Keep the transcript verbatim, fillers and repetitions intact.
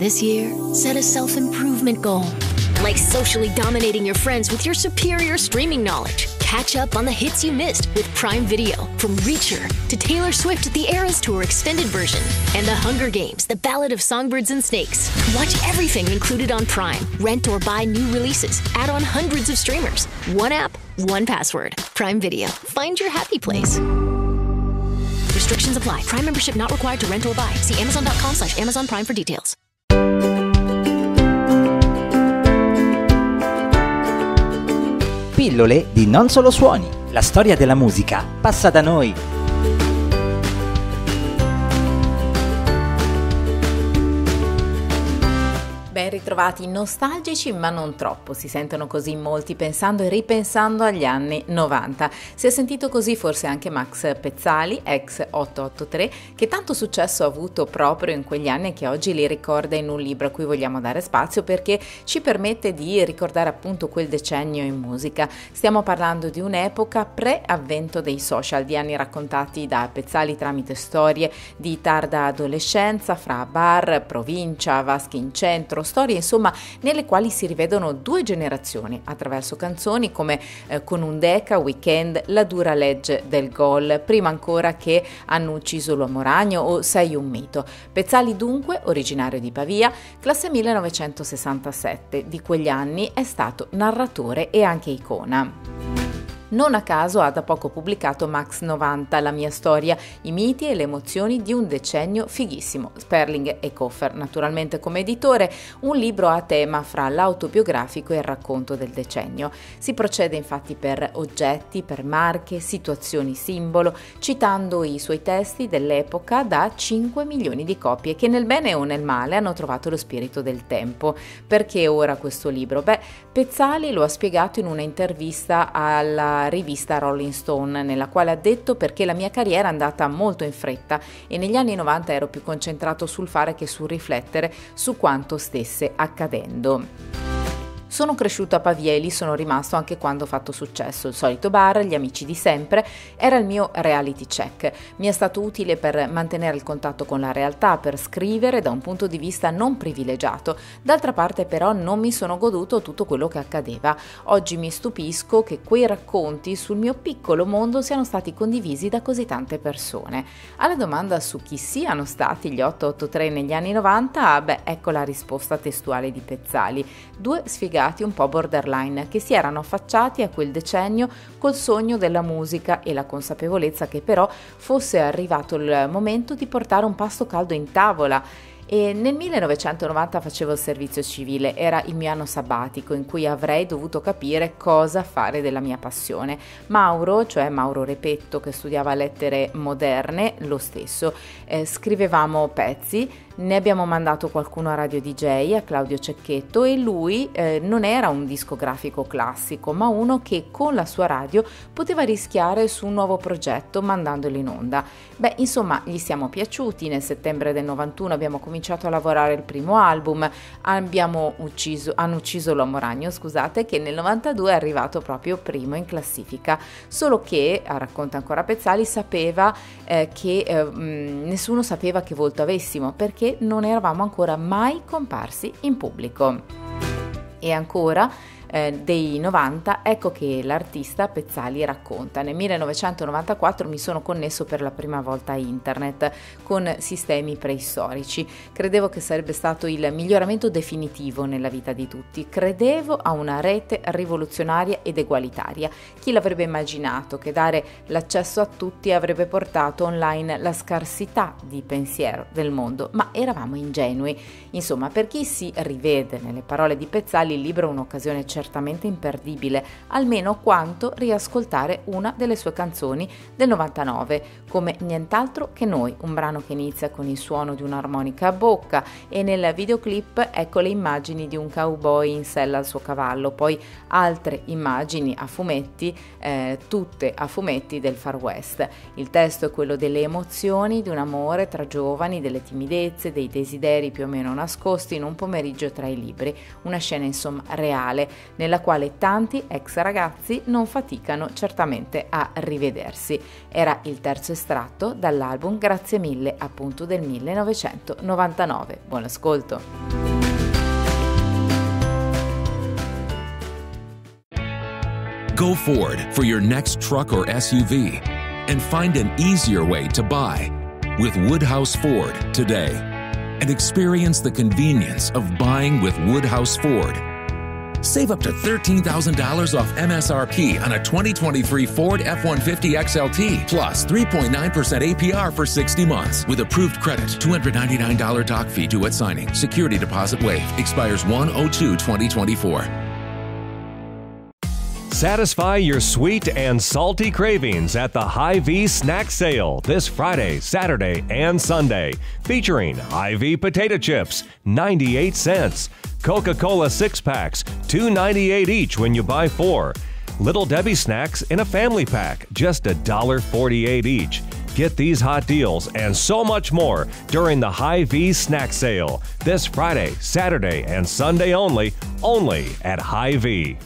This year, set a self-improvement goal, like socially dominating your friends with your superior streaming knowledge. Catch up on the hits you missed with Prime Video, from Reacher to Taylor Swift, The Eras Tour Extended Version, and The Hunger Games, The Ballad of Songbirds and Snakes. Watch everything included on Prime. Rent or buy new releases. Add on hundreds of streamers. One app, one password. Prime Video. Find your happy place. Restrictions apply. Prime membership not required to rent or buy. See amazon.com slash Amazon Prime for details. Pillole di Non Solo Suoni. La storia della musica passa da noi. Ben ritrovati nostalgici, ma non troppo. Si sentono così molti pensando e ripensando agli anni novanta. Si è sentito così forse anche Max Pezzali, ex otto otto tre, che tanto successo ha avuto proprio in quegli anni che oggi li ricorda in un libro a cui vogliamo dare spazio perché ci permette di ricordare appunto quel decennio in musica. Stiamo parlando di un'epoca pre-avvento dei social, di anni raccontati da Pezzali tramite storie di tarda adolescenza, fra bar, provincia, vasche in centro, storie insomma nelle quali si rivedono due generazioni attraverso canzoni come eh, Con un Deca, Weekend, La dura legge del gol, prima ancora che Hanno ucciso l'uomo ragno o Sei un mito. Pezzali dunque, originario di Pavia, classe millenovecentosessantasette, di quegli anni è stato narratore e anche icona. Non a caso ha da poco pubblicato Max novanta, la mia storia, i miti e le emozioni di un decennio fighissimo, Sperling e Coffer naturalmente come editore, un libro a tema fra l'autobiografico e il racconto del decennio. Si procede infatti per oggetti, per marche, situazioni simbolo, citando i suoi testi dell'epoca da cinque milioni di copie che nel bene o nel male hanno trovato lo spirito del tempo. Perché ora questo libro? Beh, Pezzali lo ha spiegato in una intervista alla rivista Rolling Stone, nella quale ha detto: perché la mia carriera è andata molto in fretta e negli anni novanta ero più concentrato sul fare che sul riflettere su quanto stesse accadendo. Sono cresciuto a Pavia e lì sono rimasto anche quando ho fatto successo, il solito bar, gli amici di sempre, era il mio reality check. Mi è stato utile per mantenere il contatto con la realtà, per scrivere da un punto di vista non privilegiato. D'altra parte però non mi sono goduto tutto quello che accadeva. Oggi mi stupisco che quei racconti sul mio piccolo mondo siano stati condivisi da così tante persone. Alla domanda su chi siano stati gli otto otto tre negli anni novanta, beh, ecco la risposta testuale di Pezzali. Due sfigati un po' borderline che si erano affacciati a quel decennio col sogno della musica e la consapevolezza che però fosse arrivato il momento di portare un pasto caldo in tavola. E nel millenovecentonovanta facevo il servizio civile, era il mio anno sabbatico in cui avrei dovuto capire cosa fare della mia passione. Mauro, cioè Mauro Repetto, che studiava lettere moderne, lo stesso. Eh, scrivevamo pezzi, ne abbiamo mandato qualcuno a Radio D J, a Claudio Cecchetto, e lui eh, non era un discografico classico, ma uno che con la sua radio poteva rischiare su un nuovo progetto mandandolo in onda. Beh, insomma, gli siamo piaciuti, nel settembre del novantuno abbiamo cominciato cominciato a lavorare il primo album, abbiamo ucciso, hanno ucciso l'uomo ragno, scusate, che nel novantadue è arrivato proprio primo in classifica, solo che, racconta ancora Pezzali, sapeva eh, che eh, mh, nessuno sapeva che volto avessimo perché non eravamo ancora mai comparsi in pubblico. E ancora eh, dei novanta, ecco che l'artista Pezzali racconta: nel millenovecentonovantaquattro mi sono connesso per la prima volta a internet con sistemi preistorici, credevo che sarebbe stato il miglioramento definitivo nella vita di tutti, credevo a una rete rivoluzionaria ed egualitaria, chi l'avrebbe immaginato che dare l'accesso a tutti avrebbe portato online la scarsità di pensiero del mondo, ma eravamo ingenui. Insomma, per chi si rivede nelle parole di Pezzali, il libro è un'occasione certamente imperdibile, almeno quanto riascoltare una delle sue canzoni del novantanove, come Nient'altro che noi, un brano che inizia con il suono di un'armonica a bocca e nel videoclip ecco le immagini di un cowboy in sella al suo cavallo, poi altre immagini a fumetti, eh, tutte a fumetti del Far West. Il testo è quello delle emozioni, di un amore tra giovani, delle timidezze, dei desideri più o meno nascosti in un pomeriggio tra i libri, una scena insomma reale, nella quale tanti ex ragazzi non faticano certamente a rivedersi. Era il terzo estratto dall'album Grazie Mille, appunto del millenovecentonovantanove. Buon ascolto! Go Ford for your next truck or S U V and find an easier way to buy with Woodhouse Ford today. And experience the convenience of buying with Woodhouse Ford. Save up to thirteen thousand dollars off M S R P on a twenty twenty-three Ford F one fifty X L T, plus three point nine percent A P R for sixty months with approved credit. two hundred ninety-nine dollars doc fee due at signing. Security deposit waived. Expires one oh two twenty twenty-four. Satisfy your sweet and salty cravings at the Hy-Vee Snack Sale this Friday, Saturday, and Sunday. Featuring Hy-Vee potato chips, ninety-eight cents. Coca-Cola six-packs, two ninety-eight each when you buy four. Little Debbie snacks in a family pack, just one forty-eight each. Get these hot deals and so much more during the Hy-Vee Snack Sale this Friday, Saturday, and Sunday only, only at Hy-Vee.